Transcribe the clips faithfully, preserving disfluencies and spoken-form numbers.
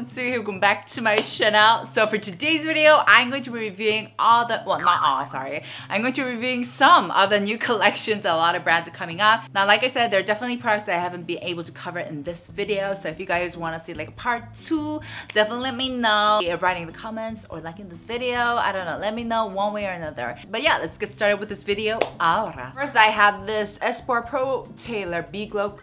it's Sue here. Welcome back to my channel. So for today's video, I'm going to be reviewing all the, well not all, sorry. I'm going to be reviewing some of the new collections that a lot of brands are coming out. Now like I said, there are definitely products that I haven't been able to cover in this video. So if you guys want to see like part two, definitely let me know. Either writing in the comments or liking this video. I don't know, let me know one way or another. But yeah, let's get started with this video. Ahora. First I have this Espoir Pro Tailor B Glow.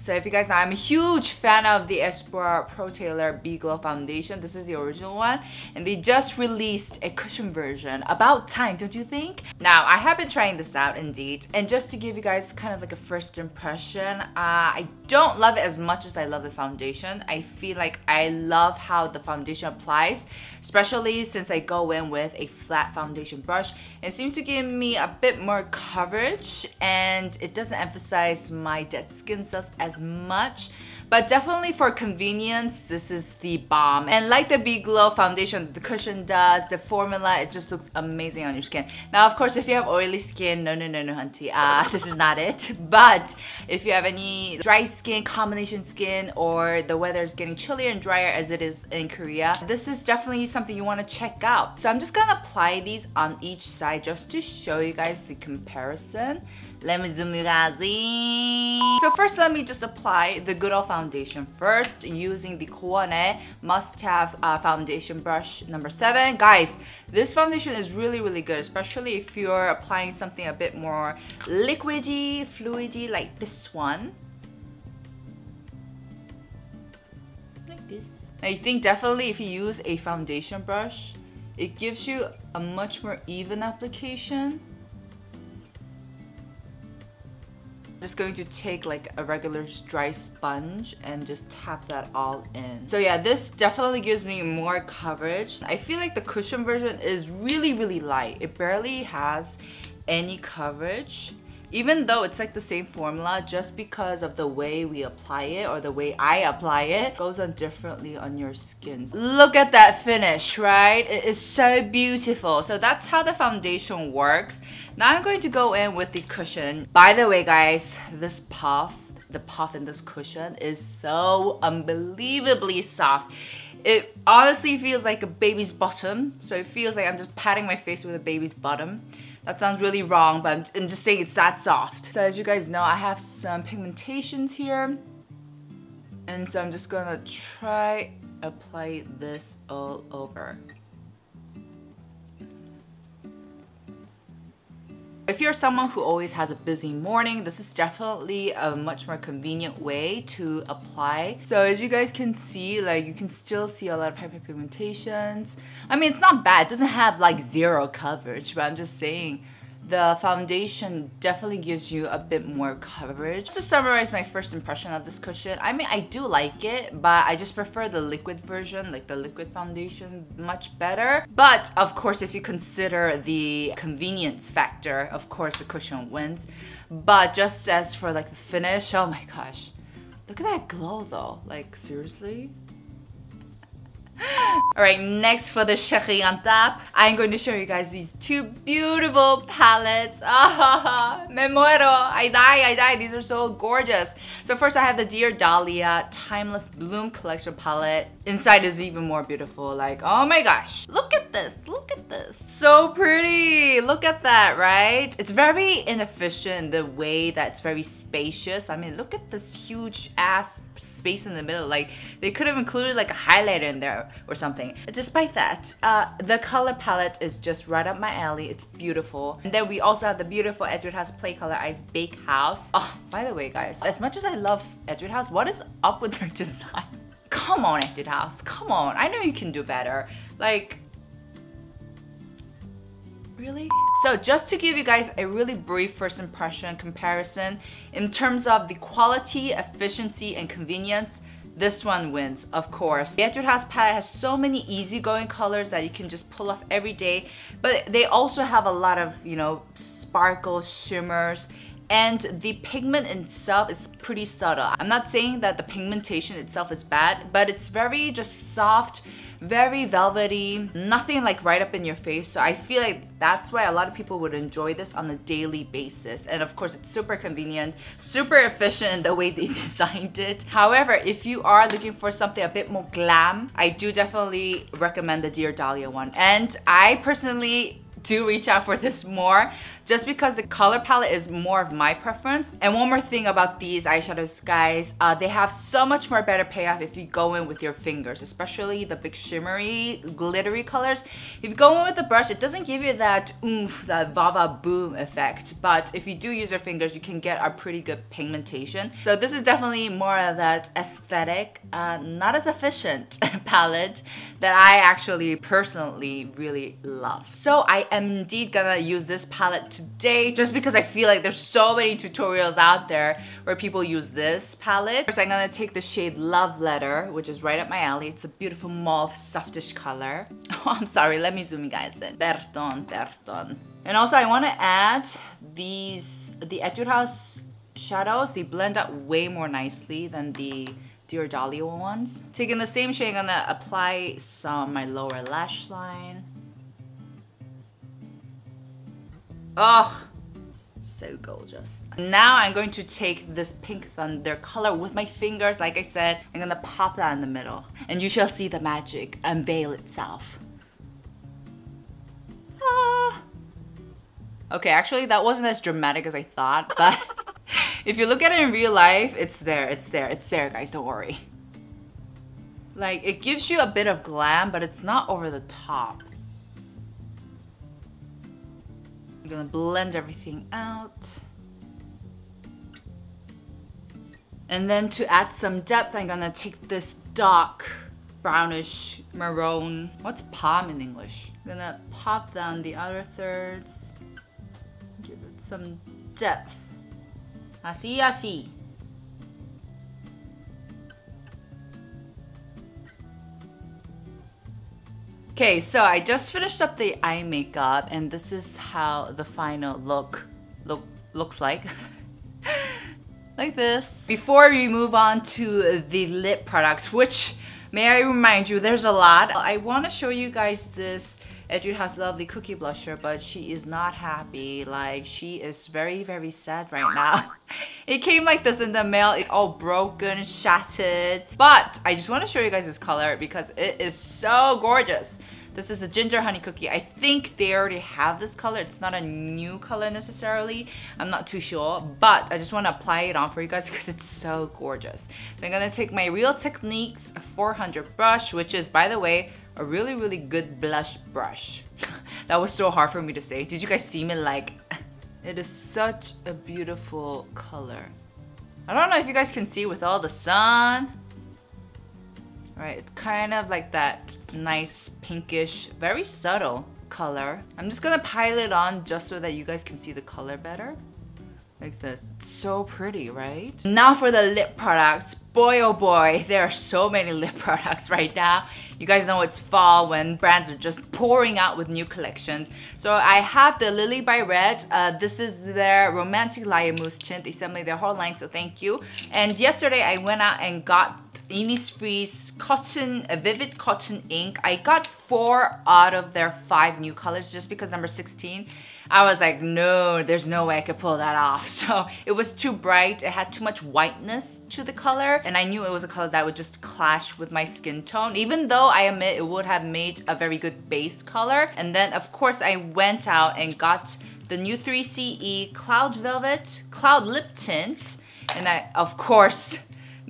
So if you guys know, I'm a huge fan of the Espoir Pro Tailor B Glow Foundation. This is the original one. And they just released a cushion version. About time, don't you think? Now, I have been trying this out indeed. And just to give you guys kind of like a first impression, uh, I don't love it as much as I love the foundation. I feel like I love how the foundation applies, especially since I go in with a flat foundation brush. It seems to give me a bit more coverage and it doesn't emphasize my dead skin cells as as much, but definitely for convenience, this is the bomb. And like the B Glow foundation, the cushion does, the formula, it just looks amazing on your skin. Now, of course, if you have oily skin, no, no, no, no, hunty, uh, this is not it. But if you have any dry skin, combination skin, or the weather is getting chillier and drier as it is in Korea, this is definitely something you want to check out. So I'm just gonna apply these on each side just to show you guys the comparison. Let me zoom you guys in. So first, let me just apply the good old foundation first using the Kuane Mustaev uh, foundation brush number seven. Guys, this foundation is really, really good, especially if you're applying something a bit more liquidy, fluidy, like this one. Like this. I think definitely if you use a foundation brush, it gives you a much more even application. Just going to take like a regular dry sponge and just tap that all in. So yeah, this definitely gives me more coverage. I feel like the cushion version is really, really light. It barely has any coverage. Even though it's like the same formula, just because of the way we apply it or the way I apply it, it goes on differently on your skin. Look at that finish, right? It is so beautiful. So that's how the foundation works. Now I'm going to go in with the cushion. By the way, guys, this puff, the puff in this cushion is so unbelievably soft. It honestly feels like a baby's bottom. So it feels like I'm just patting my face with a baby's bottom. That sounds really wrong, but I'm, I'm just saying it's that soft. So as you guys know, I have some pigmentations here. And so I'm just gonna try apply this all over. If you're someone who always has a busy morning, this is definitely a much more convenient way to apply. So as you guys can see, like you can still see a lot of hyperpigmentations. I mean, it's not bad. It doesn't have like zero coverage, but I'm just saying the foundation definitely gives you a bit more coverage. Just to summarize my first impression of this cushion, I mean, I do like it, but I just prefer the liquid version, like the liquid foundation much better. But of course, if you consider the convenience factor, of course the cushion wins. But just as for like the finish, oh my gosh, look at that glow though, like seriously? Alright, next for the Shaggy on top, I'm going to show you guys these two beautiful palettes. Ah, me muero. I die, I die. These are so gorgeous. So first I have the Dear Dahlia Timeless Bloom Collection palette. Inside is even more beautiful. Like, oh my gosh. Look at this. Look at this. So pretty. Look at that, right? It's very inefficient in the way that it's very spacious. I mean, look at this huge ass space in the middle. Like they could have included like a highlighter in there or something. Despite that, uh, the color palette is just right up my alley. It's beautiful. And then we also have the beautiful Etude House Play Color Eyes Bake House. Oh, by the way, guys, as much as I love Etude House, what is up with their design? Come on, Etude House, come on. I know you can do better. Like, really? So just to give you guys a really brief first impression comparison, in terms of the quality, efficiency, and convenience, this one wins, of course. The Etude House palette has so many easygoing colors that you can just pull off every day, but they also have a lot of, you know, sparkles, shimmers, and the pigment itself is pretty subtle. I'm not saying that the pigmentation itself is bad, but it's very just soft, very velvety, nothing like right up in your face. So I feel like that's why a lot of people would enjoy this on a daily basis. And of course, it's super convenient, super efficient in the way they designed it. However, if you are looking for something a bit more glam, I do definitely recommend the Dear Dahlia one. And I personally do reach out for this more just because the color palette is more of my preference. And one more thing about these eyeshadows, guys, uh, they have so much more better payoff if you go in with your fingers, especially the big shimmery, glittery colors. If you go in with the brush, it doesn't give you that oomph, that vava boom effect. But if you do use your fingers, you can get a pretty good pigmentation. So this is definitely more of that aesthetic, uh, not as efficient palette that I actually personally really love. So I am indeed gonna use this palette today just because I feel like there's so many tutorials out there where people use this palette. First, I'm gonna take the shade Love Letter, which is right up my alley. It's a beautiful mauve, softish color. Oh, I'm sorry, let me zoom you guys in. Perdón, perdón. And also, I wanna add these, the Etude House shadows. They blend out way more nicely than the Dear Dahlia ones. Taking the same shade, I'm gonna apply some my lower lash line. Oh, so gorgeous. Now I'm going to take this Pink Thunder color with my fingers. Like I said, I'm gonna pop that in the middle and you shall see the magic unveil itself. Ah. Okay, actually that wasn't as dramatic as I thought, but if you look at it in real life, it's there, it's there, it's there, guys, don't worry. Like, it gives you a bit of glam, but it's not over the top. I'm gonna blend everything out. And then to add some depth, I'm gonna take this dark brownish maroon. What's palm in English? I'm gonna pop down the outer thirds. Give it some depth. Así, así. Okay, so I just finished up the eye makeup and this is how the final look, look looks like. Like this. Before we move on to the lip products, which may I remind you, there's a lot. I want to show you guys this Etude House lovely cookie blusher, but she is not happy. Like, she is very, very sad right now. It came like this in the mail. It's all broken, shattered. But I just want to show you guys this color because it is so gorgeous. This is the Ginger Honey Cookie. I think they already have this color. It's not a new color necessarily. I'm not too sure, but I just want to apply it on for you guys because it's so gorgeous. So I'm going to take my Real Techniques four hundred brush, which is, by the way, a really, really good blush brush. That was so hard for me to say. Did you guys see me like? It is such a beautiful color. I don't know if you guys can see with all the sun. Right, it's kind of like that nice pinkish, very subtle color. I'm just gonna pile it on just so that you guys can see the color better. Like this. It's so pretty, right? Now for the lip products. Boy, oh boy, there are so many lip products right now. You guys know it's fall when brands are just pouring out with new collections. So I have the Lily by Red. Uh, this is their Romantic Liar Mousse Tint. They sent me their whole line, so thank you. And yesterday I went out and got Innisfree's cotton, uh, Vivid Cotton Ink. I got four out of their five new colors just because number sixteen, I was like, no, there's no way I could pull that off. So it was too bright. It had too much whiteness to the color. And I knew it was a color that would just clash with my skin tone, even though I admit it would have made a very good base color. And then of course I went out and got the new three C E Cloud Velvet, Cloud Lip Tint. And I, of course,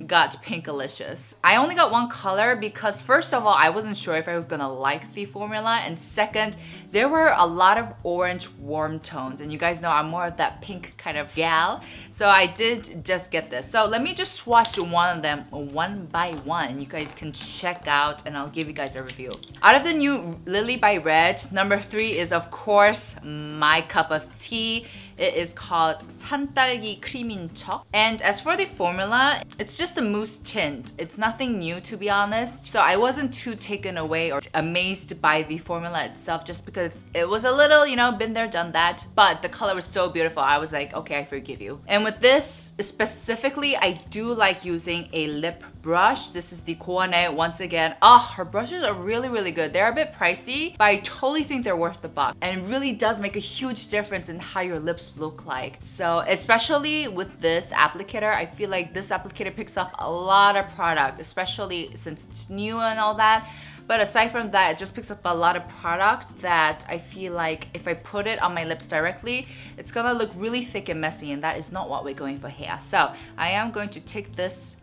got Pinkalicious. I only got one color because first of all, I wasn't sure if I was gonna like the formula, and second, there were a lot of orange warm tones, and you guys know I'm more of that pink kind of gal, so I did just get this. So let me just swatch one of them one by one. You guys can check out and I'll give you guys a review. Out of the new Lily by Red, number three is of course my cup of tea. It is called Santalgi Creamin Chok. And as for the formula, it's just a mousse tint. It's nothing new, to be honest. So I wasn't too taken away or amazed by the formula itself, just because it was a little, you know, been there, done that. But the color was so beautiful. I was like, okay, I forgive you. And with this specifically, I do like using a lip brush. This is the Kuane once again. Oh, her brushes are really, really good. They're a bit pricey, but I totally think they're worth the buck. And it really does make a huge difference in how your lips look like. So especially with this applicator, I feel like this applicator picks up a lot of product, especially since it's new and all that. But aside from that, it just picks up a lot of product that I feel like if I put it on my lips directly, it's gonna look really thick and messy, and that is not what we're going for here. So I am going to take this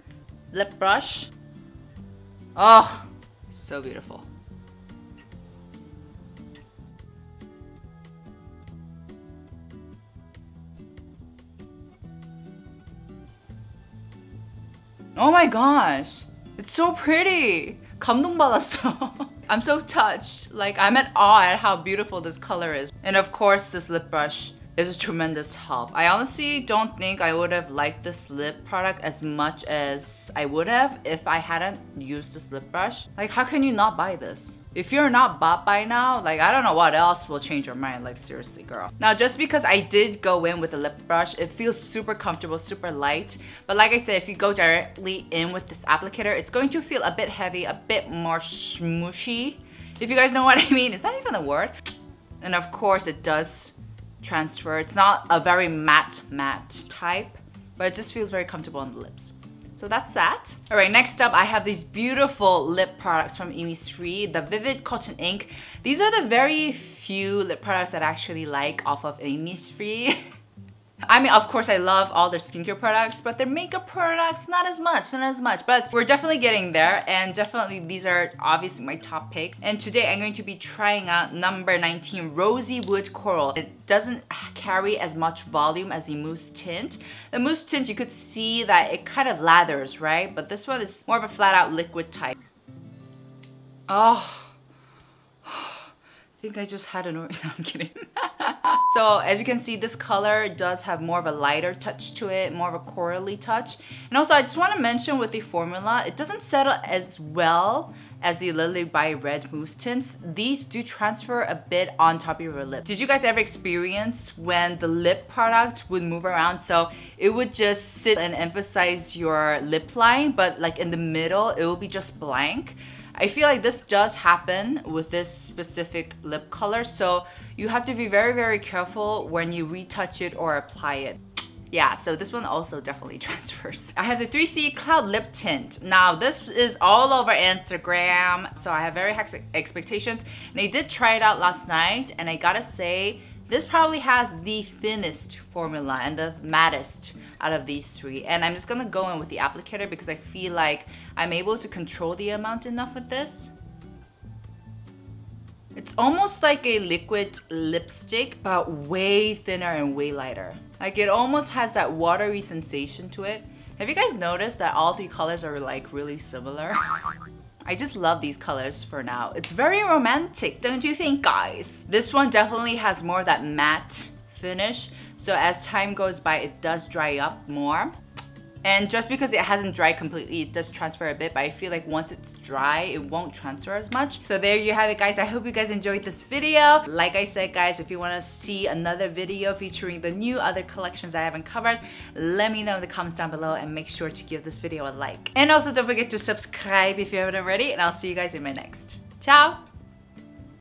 lip brush. Oh, so beautiful. Oh my gosh, it's so pretty. 감동받았어. I'm so touched. Like, I'm at awe at how beautiful this color is. And of course, this lip brush is a tremendous help. I honestly don't think I would have liked this lip product as much as I would have if I hadn't used this lip brush. Like, how can you not buy this? If you're not bought by now, like, I don't know what else will change your mind. Like, seriously, girl. Now, just because I did go in with a lip brush, it feels super comfortable, super light. But like I said, if you go directly in with this applicator, it's going to feel a bit heavy, a bit more smooshy. If you guys know what I mean. Is that even a word? And of course, it does transfer. It's not a very matte, matte type, but it just feels very comfortable on the lips. So that's that. All right, next up, I have these beautiful lip products from Innisfree, the Vivid Cotton Ink. These are the very few lip products that I actually like off of Innisfree. I mean, of course, I love all their skincare products, but their makeup products, not as much, not as much. But we're definitely getting there, and definitely these are obviously my top pick. And today I'm going to be trying out number nineteen, Rosy Wood Coral. It doesn't carry as much volume as the mousse tint. The mousse tint, you could see that it kind of lathers, right? But this one is more of a flat-out liquid type. Oh. I think I just had an orange. No, I'm kidding. So as you can see, this color does have more of a lighter touch to it, more of a corally touch. And also, I just want to mention with the formula, it doesn't settle as well as the Lily by Red mousse tints. These do transfer a bit on top of your lip. Did you guys ever experience when the lip product would move around? So it would just sit and emphasize your lip line, but like in the middle, it will be just blank. I feel like this does happen with this specific lip color, so you have to be very, very careful when you retouch it or apply it. Yeah, so this one also definitely transfers. I have the three C E Cloud Lip Tint. Now, this is all over Instagram, so I have very high expectations. And I did try it out last night, and I gotta say, this probably has the thinnest formula and the mattest out of these three. And I'm just gonna go in with the applicator because I feel like I'm able to control the amount enough with this. It's almost like a liquid lipstick, but way thinner and way lighter. Like, it almost has that watery sensation to it. Have you guys noticed that all three colors are like really similar? I just love these colors for now. It's very romantic, don't you think, guys? This one definitely has more of that matte finish. So as time goes by, it does dry up more. And just because it hasn't dried completely, it does transfer a bit, but I feel like once it's dry, it won't transfer as much. So there you have it, guys. I hope you guys enjoyed this video. Like I said, guys, if you want to see another video featuring the new other collections that I haven't covered, let me know in the comments down below and make sure to give this video a like. And also don't forget to subscribe if you haven't already, and I'll see you guys in my next. Ciao!